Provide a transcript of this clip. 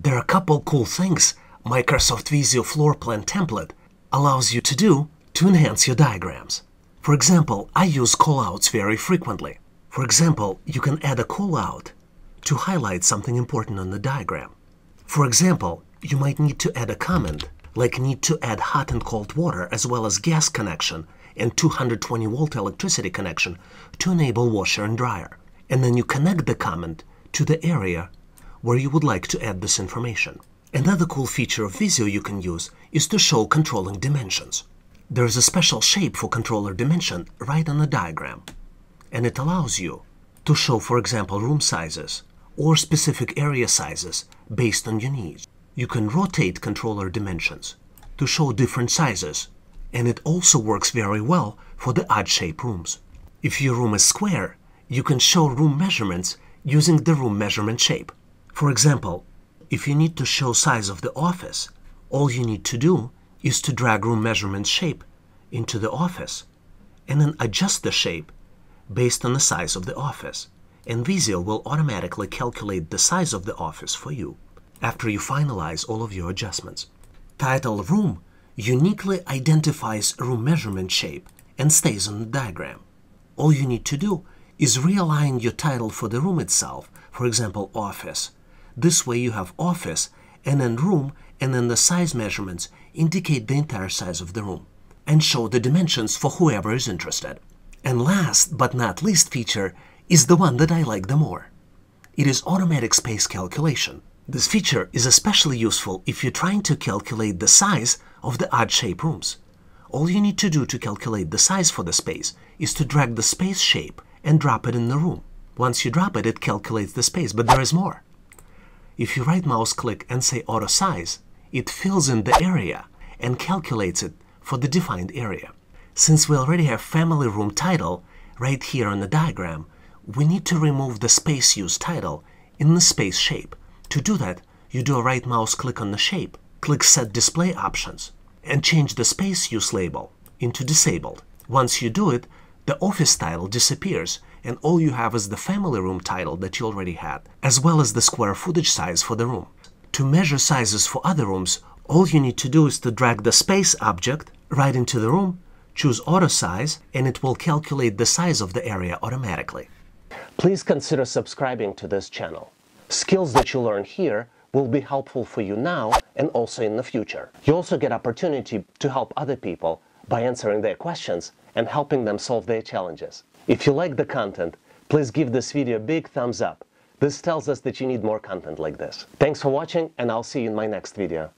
There are a couple cool things Microsoft Visio Floor Plan Template allows you to do to enhance your diagrams. For example, I use callouts very frequently. For example, you can add a callout to highlight something important on the diagram. For example, you might need to add a comment, like need to add hot and cold water as well as gas connection and 220-volt electricity connection to enable washer and dryer. And then you connect the comment to the area where you would like to add this information. Another cool feature of Visio you can use is to show controlling dimensions. There is a special shape for controller dimension right on the diagram, and it allows you to show, for example, room sizes or specific area sizes based on your needs. You can rotate controller dimensions to show different sizes, and it also works very well for the odd-shaped rooms. If your room is square, you can show room measurements using the room measurement shape. For example, if you need to show size of the office, all you need to do is to drag room measurement shape into the office and then adjust the shape based on the size of the office, and Visio will automatically calculate the size of the office for you after you finalize all of your adjustments. Title Room uniquely identifies room measurement shape and stays on the diagram. All you need to do is realign your title for the room itself, for example, office. This way you have office and then room, and then the size measurements indicate the entire size of the room and show the dimensions for whoever is interested. And last but not least feature is the one that I like the more. It is automatic space calculation. This feature is especially useful if you're trying to calculate the size of the odd-shaped rooms. All you need to do to calculate the size for the space is to drag the space shape and drop it in the room. Once you drop it, it calculates the space, but there is more. If you right mouse click and say auto size, it fills in the area and calculates it for the defined area. Since we already have family room title right here on the diagram, we need to remove the space use title in the space shape. To do that, you do a right mouse click on the shape, click set display options, and change the space use label into disabled. Once you do it, the office title disappears, and all you have is the family room title that you already had, as well as the square footage size for the room. To measure sizes for other rooms, all you need to do is to drag the space object right into the room, choose auto size, and it will calculate the size of the area automatically. Please consider subscribing to this channel. Skills that you learn here will be helpful for you now and also in the future. You also get opportunity to help other people by answering their questions and helping them solve their challenges. If you like the content, please give this video a big thumbs up. This tells us that you need more content like this. Thanks for watching, and I'll see you in my next video.